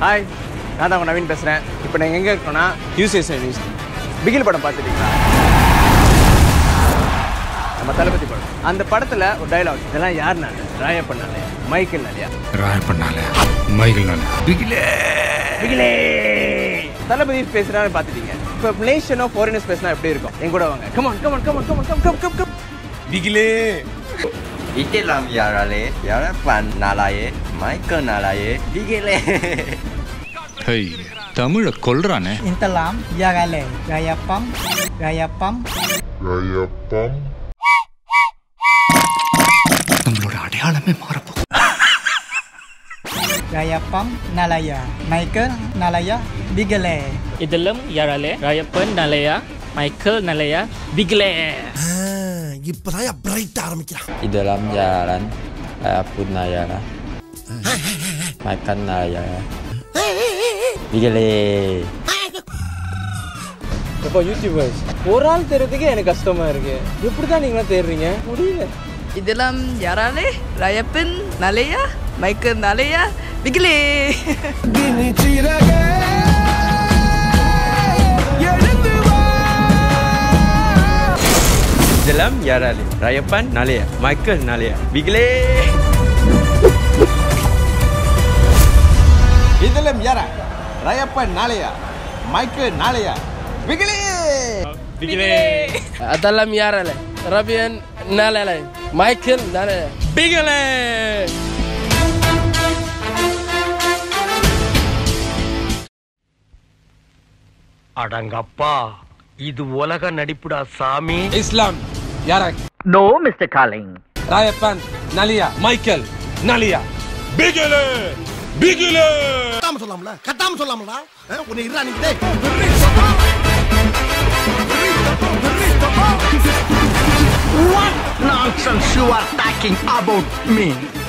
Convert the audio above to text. Hi, I'm Navin. Now, I'm going to Bigil padam paathutinga. Nama Thalapathy padam. And the padathula oru dialogue. Idella yaar nalla? Rayappan nalla. Michael nalla. Rayappan nalla. Michael nalla. Bigile. Thalapathy pesrana paathutinga. For nation of foreigners pesna eppadi irukum? Engoda vanga. Come on. Bigile. Itelam yarale. Rayappan nalla ye. Michael nalla ye. Bigile. Hey. Tamil kolrane. Intalam yagale Rayappan. Nammoda adiyalame marapu. Rayappan nalaya Michael nalaya Bigile. Idalam yarale Rayappan nalaya Michael nalaya Bigile. Ah, ipo saya bright aarambikira. Idalam yaran Rayappan nalaya. Michael nalaya. Bigil. Papa YouTubers, oral terutegi ane customer ke. Jepurda ninggal teringnya, mudi le. Idalam yarale, Rayappan nalaya, Michael nalaya, Bigil. Gini ciraga, yarenduwa. Idalam yarale, Rayappan nalaya, Michael nalaya, Bigil. Idalam yarale. Rayappan nalaya, Michael nalaya, Bigil. Adalam yarale, Rayappan nalaya, Michael nalaya, Bigil. Adangappa, idu olaga nadipuda Sami. Islam, yarak. No, Mr. Carling. Rayappan nalaya, Michael nalaya, Bigil. Katam solamla. Unni irani de. What nonsense you are talking about me?